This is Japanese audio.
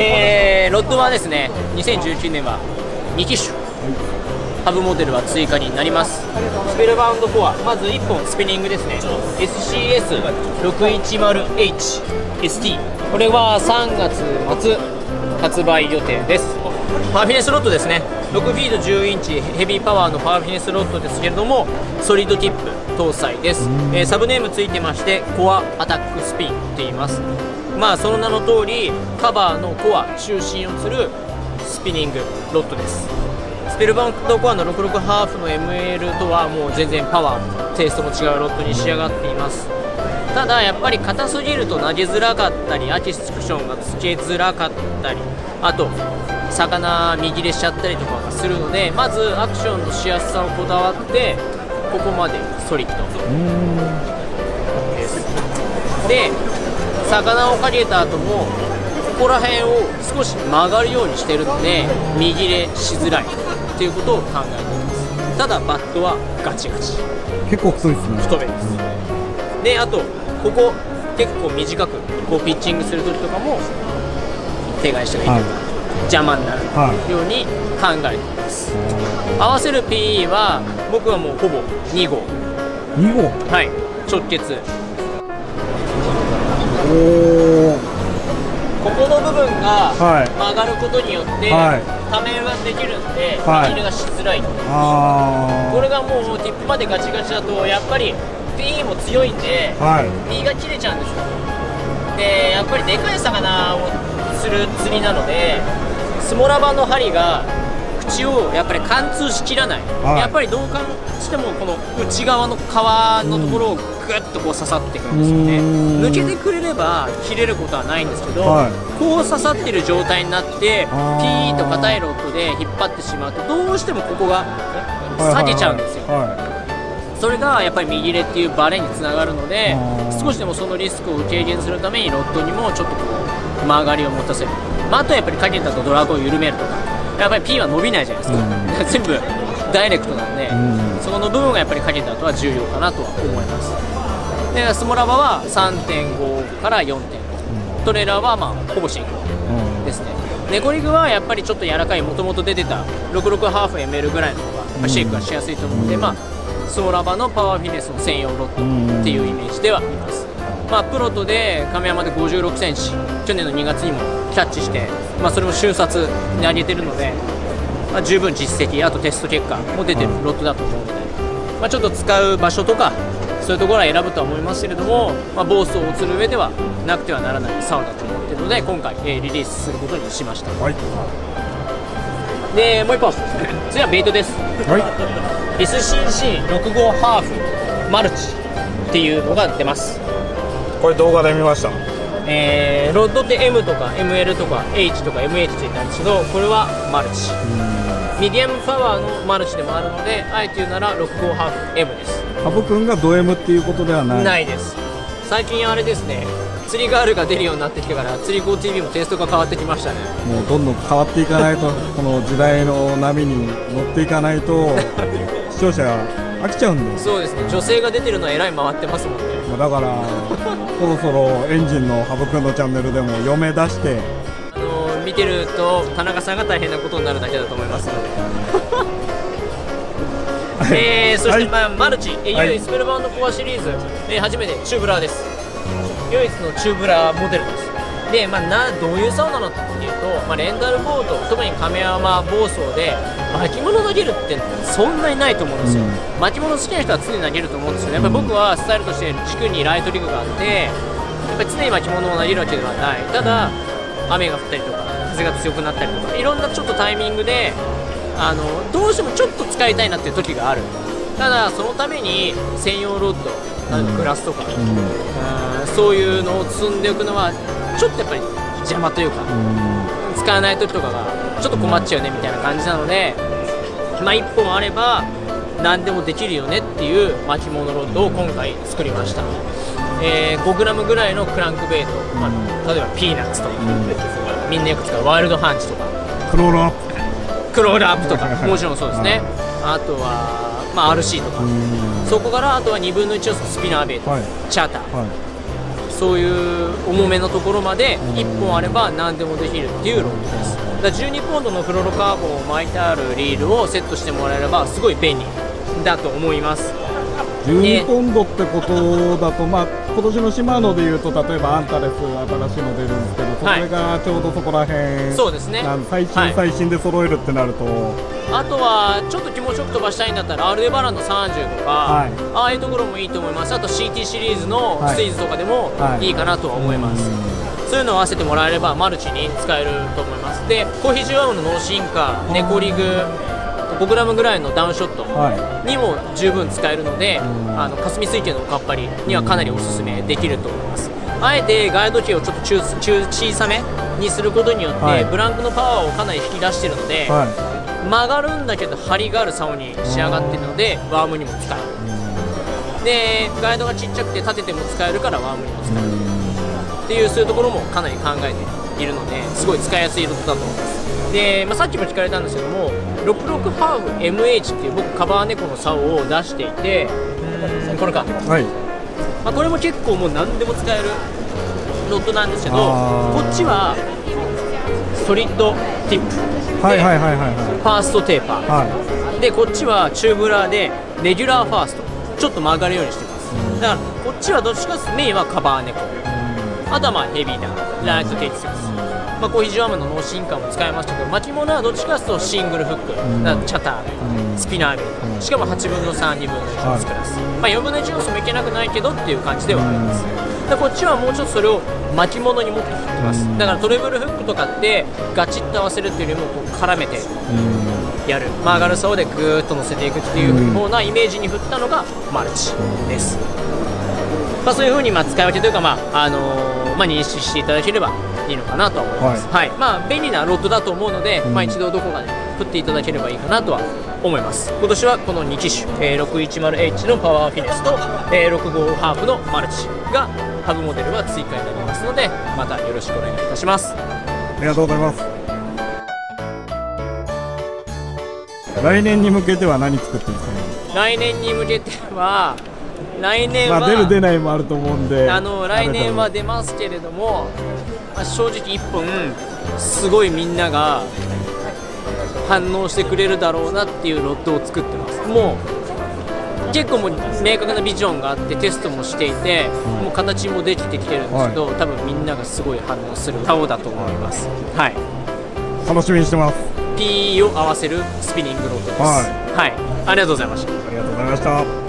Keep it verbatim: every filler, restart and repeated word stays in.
えー、ロッドはですね、にせんじゅうきゅうねんはにきしゅ、ハブモデルは追加になります。スペルバウンドフォア、まずいっぽんスピニングですね。エスシーエスろくいちまるエイチエスティー、これはさんがつまつ発売予定です。パワーフィネスロッドですね。ろくフィートじゅうインチヘビーパワーのパワーフィネスロッドですけれども、ソリッドティップ搭載です。えー、サブネームついてまして、コアアタックスピンって言います。まあその名の通り、カバーのコア中心をつるスピニングロッドです。スペルバウンドコアのろくじゅうろくハーフの エムエル とはもう全然パワーもテイストも違うロッドに仕上がっています。ただやっぱり硬すぎると投げづらかったり、アーティスクションがつけづらかったり、あと魚見切れしちゃったりとかするので、まずアクションのしやすさをこだわって、ここまでソリッドです。で、魚をかけた後もここら辺を少し曲がるようにしてるので、見切れしづらいっていうことを考えています。ただバットはガチガチ、結構太いですね。太めです。で、あとここ結構短くこうピッチングする時とかも手返しがいい、はい、邪魔になるように考えています。はい、合わせる ピーイー は僕はもうほぼにごう、にごう、はい、直結。おー、ここの部分が曲がることによって、はい、溜めができるんで、はい、握りがしづらい。あー、これがもうティップまでガチガチだと、やっぱり ピーイー も強いんで、はい、ピーイー が切れちゃうんですよ。で、やっぱりでかい魚をする釣りなので、スモラバの針が口をやっぱり貫通しきらない、はい、やっぱりどうかしてもこの内側の皮のところをグッとこう刺さっていくんですよね。抜けてくれれば切れることはないんですけど、はい、こう刺さってる状態になって、ピーッと硬いロッドで引っ張ってしまうと、どうしてもここが下げちゃうんですよ。それがやっぱり右れっていうバレにつながるので、少しでもそのリスクを軽減するために、ロッドにもちょっとこう曲がりを持たせる。まあ、あとはやっぱりかけたとドラゴンを緩めるとか、やっぱりピンは伸びないじゃないですか、うん、全部ダイレクトなので、うん、そこの部分がやっぱりかけた後は重要かなとは思います。で、スモラバは さんてんごからよんてんご、うん、トレーラーはまあほぼ真空ですね。ネコリグはやっぱりちょっと柔らかい、もともと出てたろくじゅうろくハーフ エムエル ぐらいの方がシェイクがしやすいと思うので、うん、まあスモラバのパワーフィネスの専用ロッドっていうイメージではいます。まあ、プロトで亀山でごじゅうろくセンチ、去年のにがつにもキャッチして、まあ、それも瞬殺に上げてるので、まあ、十分実績、あとテスト結果も出てるロッドだと思うので、まあ、ちょっと使う場所とかそういうところは選ぶとは思いますけれども、まあ、ボースを釣る上ではなくてはならない竿だと思っているので、今回、えー、リリースすることにしました。はい。で、もういっぽん、次はベイトです。はい、 エスシーシーろくじゅうご ハーフマルチっていうのが出ます。これ動画で見ました。えー、ロッドって エム とか エムエル とか エイチ とか エムエイチ ついたんですけど、これはマルチ、ミディアムパワーのマルチでもあるので、あえて言うならろくじゅうごハーフ エム です。羽生君がド エム っていうことではないないです。最近あれですね、釣りガールが出るようになってきてから、釣り ゴーティービー もテイストが変わってきましたね。もうどんどん変わっていかないとこの時代の波に乗っていかないと視聴者が飽きちゃうんで。そうですね、女性が出てるのはえらい回ってますもんね。だからそろそろエンジンの羽生君のチャンネルでも嫁出して、あの見てると田中さんが大変なことになるだけだと思いますので。えー、そして、まあ、マルチ、はい、唯一スペルバウンドコアシリーズ、えー、初めてチューブラーです。唯一のチューブラーモデルです。で、まあ、などういう竿なのっていうと、まあ、レンタルボート、特に亀山房総で巻物投げるってそんなにないと思うんですよ。うん、巻物好きな人は常に投げると思うんですよね。やっぱり僕はスタイルとして地区にライトリグがあって、やっぱり常に巻物を投げるわけではない。ただ雨が降ったりとか風が強くなったりとか、いろんなちょっとタイミングであのどうしてもちょっと使いたいなっていう時がある。ただそのために専用ロッド、例えばグラスとか、うん、そういうのを積んでおくのはちょっとやっぱり邪魔というか、使わない時とかがちょっと困っちゃうねみたいな感じなので、まあ、いっぽんあれば何でもできるよねっていう巻物ロッドを今回作りました。えー、ごグラム ぐらいのクランクベイト、まあ、例えばピーナッツとか、みんなよく使うワイルドハンチとか、クロールアップクロールアップとかもちろんそうですね。あとは、まあ、アールシー とか、そこからあとはにぶんのいちをスピナーベイト、はい、チャーター、はい、そういう重めのところまでいっぽんあれば何でもできるっていうロールです。だじゅうにポンドのフロロカーボンを巻いてあるリールをセットしてもらえればすごい便利だと思います。じゅうにポンドってことだと、まあ今年のシマノでいうと、例えばアンタレス、新しいの出るんですけど、それがちょうどそこら辺、そうですね、最新、最新で揃えるってなると、はい、あとはちょっと気持ちよく飛ばしたいんだったら、アルデバランのさんじゅうとか、はい、ああいうところもいいと思います、あと シーティー シリーズのスイーズとかでもいいかなとは思います。はいはい、そういうのを合わせてもらえれば、マルチに使えると思います。で、コーヒーじゅうワームの脳進化、ネコリグ、ごグラムぐらいのダウンショットにも十分使えるので、はい、あの霞水系のおかっぱりにはかなりおすすめできると思います。あえてガイド機をちょっと中中小さめにすることによって、はい、ブランクのパワーをかなり引き出しているので、はい、曲がるんだけど張りがある竿に仕上がっているので、ワームにも使える。でガイドがちっちゃくて立てても使えるから、ワームにも使えるっていう、そういうところもかなり考えているので、すごい使いやすいロットだと思います。で、まあ、さっきも聞かれたんですけども、ろくじゅうろくハーフ エムエイチ っていう僕カバー猫の竿を出していて、これか、はい、まあこれも結構もう何でも使えるロッドなんですけど、こっちはソリッドティップでファーストテーパー、はい、でこっちはチューブラーでレギュラーファースト、ちょっと曲がるようにしてます。だからこっちはどっちかというとメインはカバー猫、あとはまあヘビーダウンライトテイクス、まあコーヒージュワームの脳進化も使いましたけど、巻物はどっちかというとシングルフック、うん、チャター、うん、スピナーみたいな、しかもはちぶんのさん、にぶんのいちのクラス、はい、まあよんぶんのいち要素もいけなくないけどっていう感じではあります。でこっちはもうちょっとそれを巻物に持ってきます。だからトレブルフックとかってガチッと合わせるっていうよりもこう絡めてやる、曲がる竿でグーッと乗せていくっていうようなイメージに振ったのがマルチです。まあそういう風にまあ使い分けというか、まああのー、まあ認識していただければいいのかなと思います。はい、はい、まあ便利なロッドだと思うので、うん、まあ一度どこかで振っていただければいいかなとは思います。今年はこのにきしゅ、えー、ろくひゃくじゅうエイチ のパワーフィネスと、えー、ろくじゅうごハーフのマルチがハブモデルは追加になりますので、またよろしくお願いいたします。ありがとうございます。来年に向けては何作ってるんですかね。来年に向けては来年は出る出ないもあると思うんで、あの来年は出ますけれども、まあ、正直いっぽんすごいみんなが反応してくれるだろうなっていうロッドを作ってます。もう結構もう明確なビジョンがあってテストもしていて、もう形もできてきてるんですけど、はい、多分みんながすごい反応する竿だと思います。はい、楽しみにしてます。 ピー を合わせるスピニングロッドです。はい、はい、ありがとうございました。ありがとうございました。